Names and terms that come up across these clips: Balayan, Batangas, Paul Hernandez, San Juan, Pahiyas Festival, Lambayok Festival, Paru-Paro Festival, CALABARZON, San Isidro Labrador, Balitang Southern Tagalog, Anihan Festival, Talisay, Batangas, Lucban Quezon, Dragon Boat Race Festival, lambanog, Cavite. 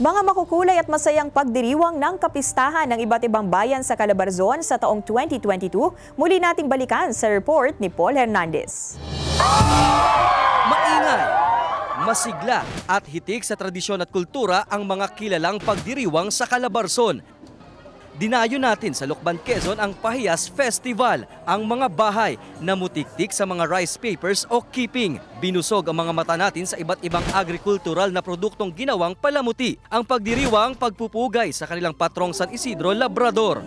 Mga makukulay at masayang pagdiriwang ng kapistahan ng iba't ibang bayan sa Calabarzon sa taong 2022, muli nating balikan sa report ni Paul Hernandez. Maingay, masigla at hitik sa tradisyon at kultura ang mga kilalang pagdiriwang sa Calabarzon. Dinayo natin sa Lucban Quezon ang Pahiyas Festival, ang mga bahay na mutiktik sa mga rice papers o keeping. Binusog ang mga mata natin sa iba't ibang agricultural na produktong ginawang palamuti. Ang pagdiriwang pagpupugay sa kanilang patrong San Isidro Labrador.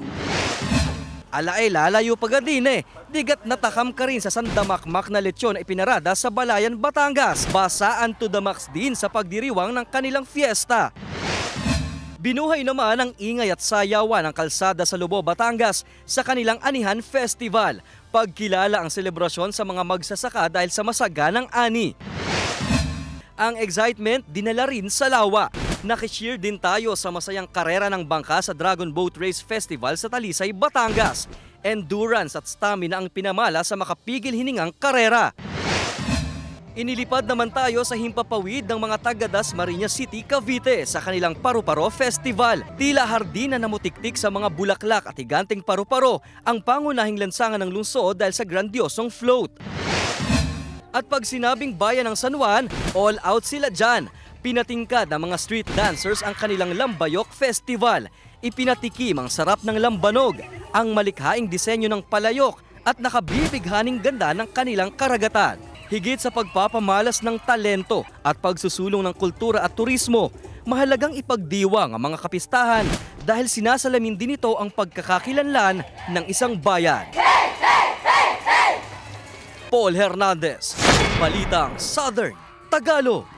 Alaela, layo pagadin digat natakam ka rin sa sandamakmak na lechon na ipinarada sa Balayan, Batangas. Basaan to the max din sa pagdiriwang ng kanilang fiesta. Binuhay naman ang ingay at sayawan ng kalsada sa Lobo, Batangas sa kanilang Anihan Festival. Pagkilala ang selebrasyon sa mga magsasaka dahil sa masaganang ani. Ang excitement dinala rin sa lawa. Nakishare din tayo sa masayang karera ng bangka sa Dragon Boat Race Festival sa Talisay, Batangas. Endurance at stamina ang pinamala sa makapigil hiningang karera. Inilipad naman tayo sa himpapawid ng mga taga-Das Mariñas City, Cavite sa kanilang Paru-Paro Festival. Tila hardin na namutiktik sa mga bulaklak at higanteng paru-paro ang pangunahing lansangan ng lungsod dahil sa grandiosong float. At pag sinabing bayan ng San Juan, all out sila dyan. Pinatingkad ng mga street dancers ang kanilang Lambayok Festival. Ipinatikim ang sarap ng lambanog, ang malikhaing disenyo ng palayok at nakabibighaning ganda ng kanilang karagatan. Higit sa pagpapamalas ng talento at pagsusulong ng kultura at turismo, mahalagang ipagdiwang ang mga kapistahan dahil sinasalamin din ito ang pagkakakilanlan ng isang bayan. Hey, hey, hey, hey! Paul Hernandez, Balitang Southern Tagalog.